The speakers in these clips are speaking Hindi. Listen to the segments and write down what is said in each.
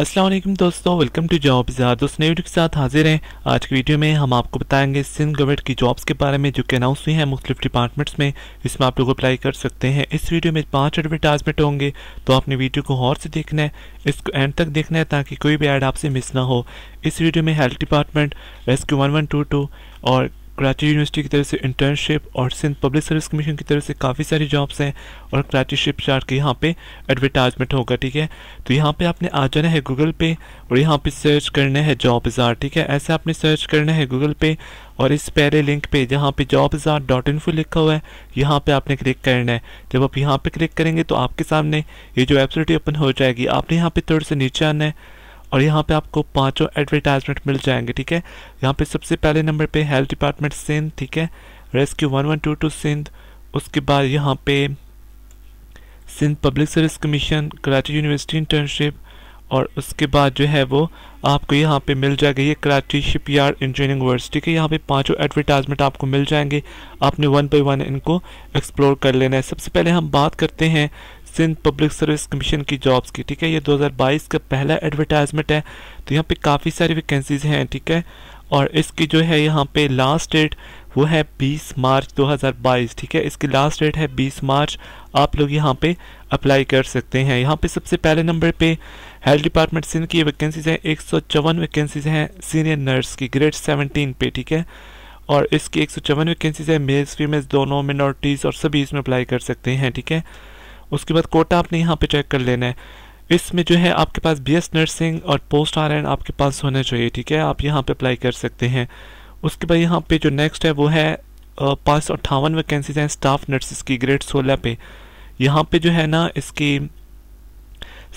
अस्सलाम वालेकुम दोस्तों, वेलकम टू जॉब बाज़ार। दोस्तों नई वीडियो के साथ हाजिर हैं। आज की वीडियो में हम आपको बताएंगे सिंध गवर्नमेंट की जॉब्स के बारे में जो कि अनाउंस हुई हैं मुख्तलिफ डिपार्टमेंट्स में। इसमें आप लोग अप्लाई कर सकते हैं। इस वीडियो में 5 एडवर्टाइजमेंट होंगे, तो आपने वीडियो को गौर से देखना है, इसको एंड तक देखना है ताकि कोई भी ऐड आपसे मिस ना हो। इस वीडियो में हेल्थ डिपार्टमेंट, रेस्क्यू 1122 और कराची यूनिवर्सिटी की तरफ से इंटर्नशिप और सिंध पब्लिक सर्विस कमीशन की तरफ से काफ़ी सारी जॉब्स हैं और कराची शिपयार्ड के यहाँ पे एडवर्टाइजमेंट होगा। ठीक है, तो यहाँ पे आपने आ जाना है गूगल पे और यहाँ पे सर्च करना है जॉब बाज़ार। ठीक है, ऐसे आपने सर्च करना है गूगल पे और इस पहले लिंक पे जहाँ पे jobbazaar.info लिखा हुआ है यहाँ पे आपने क्लिक करना है। जब आप यहाँ पे क्लिक करेंगे तो आपके सामने ये जो वेबसाइट ओपन हो जाएगी। आपने यहाँ पे थोड़ा सा नीचे आना है और यहाँ पे आपको 5 एडवर्टाइजमेंट मिल जाएंगे। ठीक है, यहाँ पे सबसे पहले नंबर पे हेल्थ डिपार्टमेंट सिंध, ठीक है, रेस्क्यू 1122 सिंध, उसके बाद यहाँ पे Sindh public service commission, Karachi university internship और उसके बाद जो है वो आपको यहाँ पे मिल जाएगा ये कराची शिपयार्ड इंजीनियरिंग वर्क्स। ठीक है, यहाँ पे 5 एडवर्टाइजमेंट आपको मिल जाएंगे। आपने 1 बाय 1 इनको एक्सप्लोर कर लेना है। सबसे पहले हम बात करते हैं सिंध पब्लिक सर्विस कमीशन की जॉब्स की। ठीक है, ये 2022 का पहला एडवर्टाइजमेंट है, तो यहाँ पे काफ़ी सारी वैकेंसीज हैं। ठीक है, और इसकी जो है यहाँ पे लास्ट डेट वो है 20 मार्च 2022। ठीक है, इसकी लास्ट डेट है 20 मार्च। आप लोग यहाँ पे अप्लाई कर सकते हैं। यहाँ पे सबसे पहले नंबर पे हेल्थ डिपार्टमेंट सिंध की वैकेंसीज हैं, 154 वैकेंसीज हैं सीनियर नर्स की ग्रेड 17 पे। ठीक है, और इसकी 154 वैकेंसीज है, मेल्स फीमेल्स दोनों, मिनॉरिटीज़ और सभी इसमें अप्लाई कर सकते हैं। ठीक है, उसके बाद कोटा आपने यहाँ पे चेक कर लेना है। इसमें जो है आपके पास बीएस नर्सिंग और पोस्ट आर एन आपके पास होना चाहिए। ठीक है, आप यहाँ पे अप्लाई कर सकते हैं। उसके बाद यहाँ पे जो नेक्स्ट है वो है 558 वैकेंसीज हैं स्टाफ नर्सिस की ग्रेड 16 पे। यहाँ पे जो है ना इसकी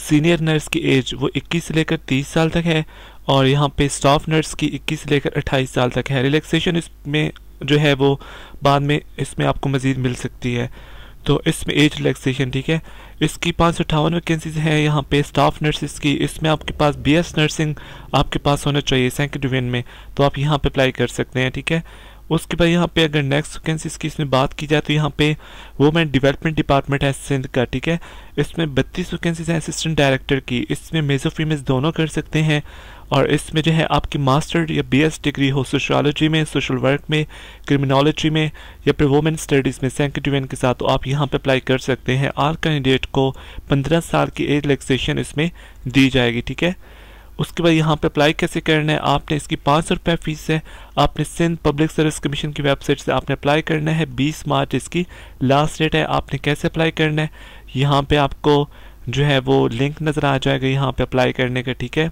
सीनियर नर्स की एज वो 21 से लेकर 30 साल तक है और यहाँ पे स्टाफ नर्स की 21 से लेकर 28 साल तक है। रिलैक्सेशन इसमें जो है वो बाद में इसमें आपको मज़ीद मिल सकती है, तो इसमें एज रिलैक्सेशन। ठीक है, इसकी 558 वैकेंसीज हैं यहाँ पे स्टाफ नर्सिस की। इसमें आपके पास बीएस नर्सिंग आपके पास होना चाहिए सेकंड डिवीजन में, तो आप यहाँ पे अप्लाई कर सकते हैं। ठीक है, उसके बाद यहाँ पे अगर नेक्स्ट वैकेंसीज की इसमें बात की जाए तो यहाँ पे वुमेन डेवलपमेंट डिपार्टमेंट है सिंध का। ठीक है, इसमें 32 वैकेंसीज हैं असिस्टेंट डायरेक्टर की। इसमें मेजो फीमेल्स दोनों कर सकते हैं और इसमें जो है आपकी मास्टर या बीएस डिग्री हो सोशलॉजी में, सोशल वर्क में, क्रिमिनोलॉजी में या फिर वुमेन स्टडीज़ में सेकंड डिवीजन के साथ, तो आप यहाँ पे अप्लाई कर सकते हैं। आर कैंडिडेट को 15 साल की एज रिलैक्सेशन इसमें दी जाएगी। ठीक है, उसके बाद यहाँ पे अप्लाई कैसे करना है, आपने इसकी 500 रुपये फ़ीस है। आपने सिंध पब्लिक सर्विस कमीशन की वेबसाइट से आपने अप्लाई करना है। 20 मार्च इसकी लास्ट डेट है। आपने कैसे अप्लाई करना है, यहाँ पर आपको जो है वो लिंक नज़र आ जाएगा यहाँ पर अप्लाई करने का। ठीक है,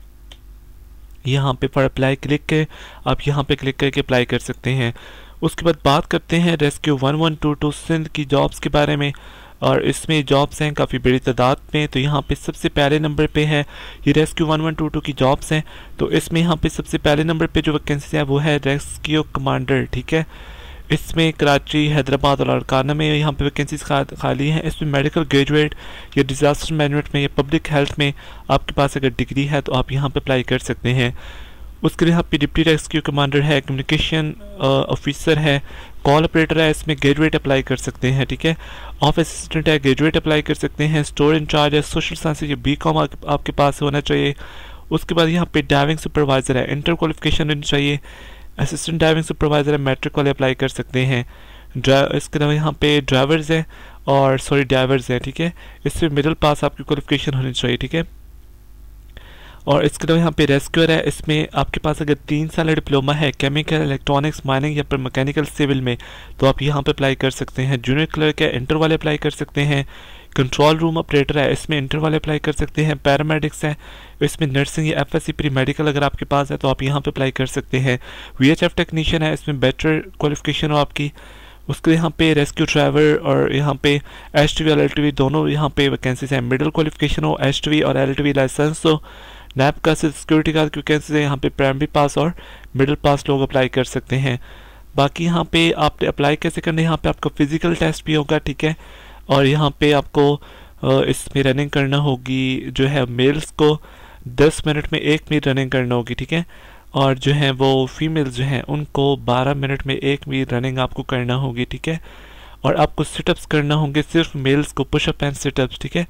यहाँ पे फॉर अप्लाई क्लिक करें, आप यहाँ पे क्लिक करके अप्लाई कर सकते हैं। उसके बाद बात करते हैं रेस्क्यू 1122 सिंध की जॉब्स के बारे में, और इसमें जॉब्स हैं काफ़ी बड़ी तादाद में। तो यहाँ पे सबसे पहले नंबर पे है ये रेस्क्यू 1122 की जॉब्स हैं। तो इसमें यहाँ पे सबसे पहले नंबर पे जो वैकेंसी है वो है रेस्क्यू कमांडर। ठीक है, इसमें कराची, हैदराबाद और अरकाना में यहाँ पे वैकेंसीज खाली हैं। इसमें मेडिकल ग्रेजुएट या डिज़ास्टर मैनेजमेंट में या पब्लिक हेल्थ में आपके पास अगर डिग्री है तो आप यहाँ पे अप्लाई कर सकते हैं। उसके लिए यहाँ पे डिप्टी रेस्क्यू कमांडर है, कम्युनिकेशन ऑफिसर है, कॉल ऑपरेटर है। इसमें ग्रेजुएट अप्लाई कर सकते हैं। ठीक है, ऑफिस असिस्टेंट है, ग्रेजुएट अप्लाई कर सकते हैं। स्टोर इंचार्ज है, सोशल साइंस या BCom आपके पास होना चाहिए। उसके बाद यहाँ पे डाइविंग सुपरवाइज़र है, इंटर क्वालिफिकेशन होनी चाहिए। असिस्टेंट ड्राइविंग सुपरवाइज़र मैट्रिक वाले अप्लाई कर सकते हैं। इसके अलावा यहाँ पे ड्राइवर्स हैं और ड्राइवर्स हैं। ठीक है, इसमें मिडिल पास आपकी क्वालिफिकेशन होनी चाहिए। ठीक है, और इसके अलावा यहाँ पे रेस्क्यूअर है। इसमें आपके पास अगर 3 साल का डिप्लोमा है केमिकल, इलेक्ट्रॉनिक्स, माइनिंग या पर मैकेनिकल सिविल में, तो आप यहाँ पर अप्लाई कर सकते हैं। जूनियर क्लर्क है, इंटर वाले अप्लाई कर सकते हैं। कंट्रोल रूम ऑपरेटर है, इसमें इंटर वाले अप्लाई कर सकते हैं। पैरामेडिक्स हैं, इसमें नर्सिंग या FSC प्री मेडिकल अगर आपके पास है तो आप यहाँ पे अप्लाई कर सकते हैं। VHF टेक्नीशियन है, इसमें बेटर क्वालिफिकेशन हो आपकी। उसके यहाँ पे रेस्क्यू ड्राइवर और यहाँ पे HTV और LTV दोनों यहाँ पे वैकेंसीज हैं। मिडिल क्वालिफिकेशन हो, HTV और LTV लाइसेंस हो। नैप का सिक्योरिटी गार्ड की वैकेंसीज है, यहाँ पे प्राइमरी पास और मिडिल पास लोग अप्लाई कर सकते हैं। बाकी यहाँ पे आपने अप्लाई कैसे करना है, यहाँ पे आपका फिजिकल टेस्ट भी होगा। ठीक है, और यहाँ पे आपको इसमें रनिंग करना होगी, जो है मेल्स को 10 मिनट में 1 मील रनिंग करना होगी। ठीक है, और जो है वो फीमेल्स जो हैं उनको 12 मिनट में 1 मील रनिंग आपको करना होगी। ठीक है, और आपको सिटअप्स करना होंगे सिर्फ मेल्स को, पुशअप एंड सिटअप्स। ठीक है,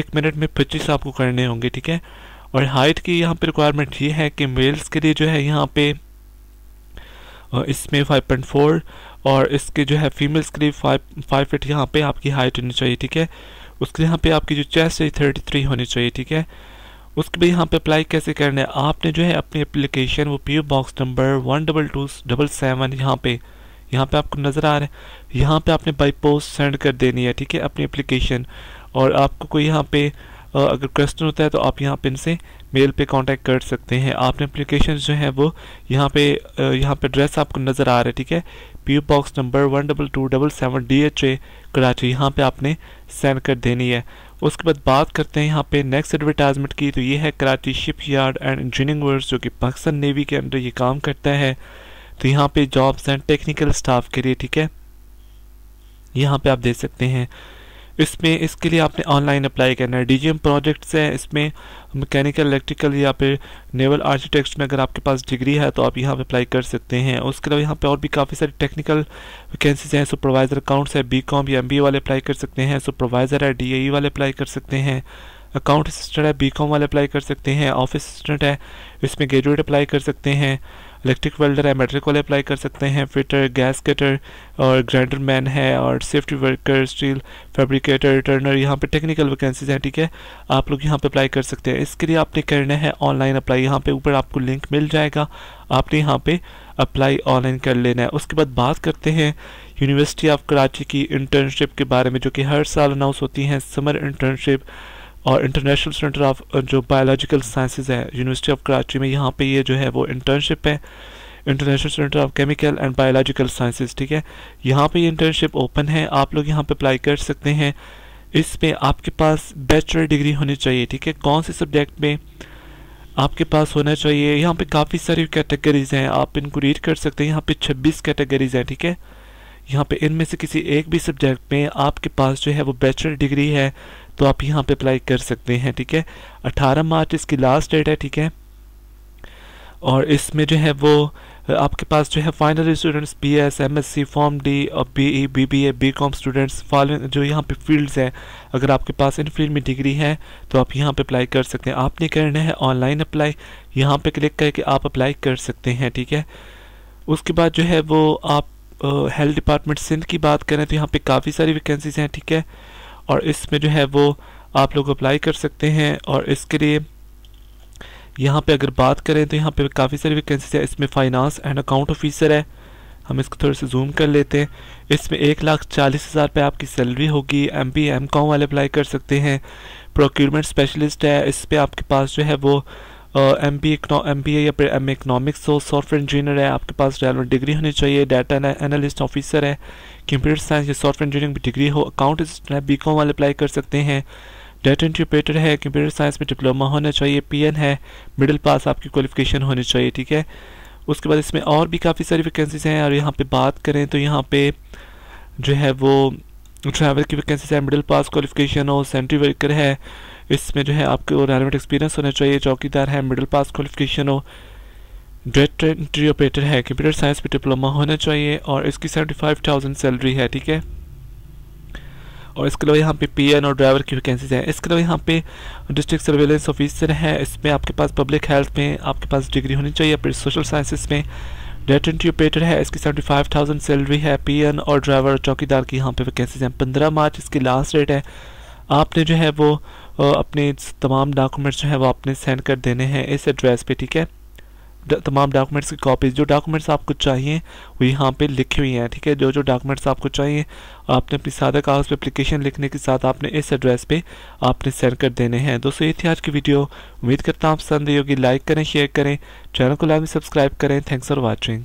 1 मिनट में 25 आपको करने होंगे। ठीक है, और हाइट की यहाँ पे रिक्वायरमेंट ये है कि मेल्स के लिए जो है यहाँ पे इसमें 5.4 और इसके जो है फीमेल्स के लिए 5 फिट यहाँ पे आपकी हाइट होनी चाहिए, ठीक है। उसके यहाँ पे आपकी जो चेस्ट है 33 होनी चाहिए, ठीक है। उसके बाद यहाँ पे अप्लाई कैसे करना है, आपने जो है अपनी एप्लीकेशन वो पी ओ बॉक्स नंबर 12277 यहाँ पे आपको नज़र आ रहा है, यहाँ पे आपने बाई पोस्ट सेंड कर देनी है, ठीक है, अपनी एप्लीकेशन। और आपको कोई यहाँ पे अगर क्वेश्चन होता है तो आप यहाँ पे इनसे मेल पे कांटेक्ट कर सकते हैं। आपने एप्लीकेशन जो है वो यहाँ पे एड्रेस आपको नज़र आ रहा है, ठीक है, P O box number 12277 DHA Karachi, यहाँ पे आपने सेंड कर देनी है। उसके बाद बात करते हैं यहाँ पे नेक्स्ट एडवर्टाइजमेंट की, तो ये है Karachi shipyard and engineering works, जो कि पाकिस्तान नेवी के अंडर ये काम करता है। तो यहाँ पे जॉब्स एंड टेक्निकल स्टाफ के लिए, ठीक है, यहाँ पे आप देख सकते हैं। इसमें इसके लिए आपने ऑनलाइन अप्लाई करना है। DGM प्रोजेक्ट्स हैं, इसमें मैकेनिकल, इलेक्ट्रिकल या फिर नेवल आर्किटेक्ट में अगर आपके पास डिग्री है तो आप यहाँ पे अप्लाई कर सकते हैं। उसके अलावा यहाँ पे और भी काफ़ी सारी टेक्निकल वैकेंसीज हैं, सुपरवाइज़र अकाउंट्स है, BCom या MBA वाले अप्लाई कर सकते हैं, सुपरवाइज़र है DAE वाले अप्लाई कर सकते हैं, अकाउंट असिस्टेंट है BCom वाले अप्लाई कर सकते हैं, ऑफिस असिस्टेंट है इसमें ग्रेजुएट अप्लाई कर सकते हैं, इलेक्ट्रिक वेल्डर है मेट्रिक वाले अप्लाई कर सकते हैं, फिटर, गैस कटर और ग्राइंडर मैन है, और safety worker, steel fabricator, turner, यहाँ पे टेक्निकल वैकेंसीज हैं, ठीक है, आप लोग यहाँ पे अप्लाई कर सकते हैं। इसके लिए आपने करना है ऑनलाइन अप्लाई, यहाँ पे ऊपर आपको लिंक मिल जाएगा, आपने यहाँ पे अप्लाई ऑनलाइन कर लेना है। उसके बाद बात करते हैं यूनिवर्सिटी ऑफ कराची की इंटर्नशिप के बारे में, जो कि हर साल अनाउंस होती हैं, समर इंटर्नशिप और इंटरनेशनल सेंटर ऑफ जो बायोलॉजिकल साइंसेज है यूनिवर्सिटी ऑफ कराची में, यहाँ पे ये जो है वो इंटर्नशिप है, international centre of chemical and biological sciences, ठीक है, यहाँ पे ये इंटर्नशिप ओपन है, आप लोग यहाँ पे अप्लाई कर सकते हैं। इस पे आपके पास बैचलर डिग्री होनी चाहिए, ठीक है, कौन से सब्जेक्ट में आपके पास होना चाहिए, यहाँ पे काफ़ी सारी कैटेगरीज हैं, आप इनको रीड कर सकते हैं, यहाँ पे 26 कैटेगरीज हैं, ठीक है, यहाँ पे इनमें से किसी एक भी सब्जेक्ट में आपके पास जो है वो बैचलर डिग्री है तो आप यहाँ पे अप्लाई कर सकते हैं, ठीक है। 18 मार्च इसकी लास्ट डेट है, ठीक है, और इसमें जो है वो आपके पास जो है final students BS, MSc, Form D और BE, BBA, BCom students, following जो यहाँ पे फील्ड्स हैं, अगर आपके पास इन फील्ड में डिग्री है तो आप यहाँ पे अप्लाई कर सकते हैं। आपने करना है ऑनलाइन अप्लाई, यहाँ पे क्लिक करके आप अप्लाई कर सकते हैं, ठीक है। उसके बाद जो है वो आप हेल्थ डिपार्टमेंट सिंध की बात करें तो यहाँ पे काफ़ी सारी वैकेंसीज हैं, ठीक है, और इसमें जो है वो आप लोग अप्लाई कर सकते हैं। और इसके लिए यहाँ पे अगर बात करें तो यहाँ पे काफ़ी सारी वैकेंसीज हैं, इसमें फाइनेंस एंड अकाउंट ऑफिसर है, हम इसको थोड़ा सा जूम कर लेते हैं, इसमें 1,40,000 रुपये आपकी सैलरी होगी। MBA, MCom वाले अप्लाई कर सकते हैं। प्रोक्योरमेंट स्पेशलिस्ट है, इस पर आपके पास जो है वो MBA या फिर MA इकनॉमिक्स हो, सॉफ्टवेयर इंजीनियर है, आपके पास रेलेवेंट डिग्री होनी चाहिए। डाटा एनालिस्ट ऑफिसर है, कंप्यूटर साइंस या सॉफ्टवेयर इंजीनियरिंग में डिग्री हो। अकाउंट असिस्टेंट है, BCom वाले अप्लाई कर सकते हैं। डाटा इंटरप्रेटर है, कंप्यूटर साइंस में डिप्लोमा होना चाहिए। PN है, मिडिल पास आपकी क्वालिफिकेशन होनी चाहिए, ठीक है। उसके बाद इसमें और भी काफ़ी सारी वैकेंसीज हैं, और यहाँ पर बात करें तो यहाँ पर जो है वो ड्राइवर की वैकेंसीज है, मिडिल पास क्वालिफिकेशन हो। सेंट्री वर्कर है, इसमें जो है आपको रेलेवेंट एक्सपीरियंस होना चाहिए। चौकीदार है, मिडिल पास क्वालिफिकेशन हो। डाटा एंट्री ऑपरेटर है, कंप्यूटर साइंस पे डिप्लोमा होना चाहिए, और इसकी 75,000 सैलरी है, ठीक है। और इसके अलावा यहाँ पे PN और ड्राइवर की वैकेंसीज हैं। इसके अलावा यहाँ पे डिस्ट्रिक्ट सर्वेलेंस ऑफिसर है, इसमें आपके पास पब्लिक हेल्थ में आपके पास डिग्री होनी चाहिए, फिर सोशल साइंसिस में। डाटा एंट्री ऑपरेटर है, इसकी 75,000 सैलरी है। PN और ड्राइवर, चौकीदार की यहाँ पे वैकेंसीज हैं। 15 मार्च इसकी लास्ट डेट है। आपने जो है वो अपने तमाम डॉक्यूमेंट्स जो है वो आपने सेंड कर देने हैं इस एड्रेस पे, ठीक है। तमाम डॉक्यूमेंट्स की कॉपीज, जो डॉक्यूमेंट्स आपको चाहिए वो यहाँ पे लिखी हुई हैं, ठीक है। जो जो डॉक्यूमेंट्स आपको चाहिए आपने अपनी सादा कागज़ पे एप्लीकेशन लिखने के साथ आपने इस एड्रेस पे आपने सेंड कर देने हैं। दोस्तों, ये थी आज की वीडियो, उम्मीद करता हूँ आप पसंद आई होगी। लाइक करें, शेयर करें, चैनल को लाइक, सब्सक्राइब करें। Thanks for watching.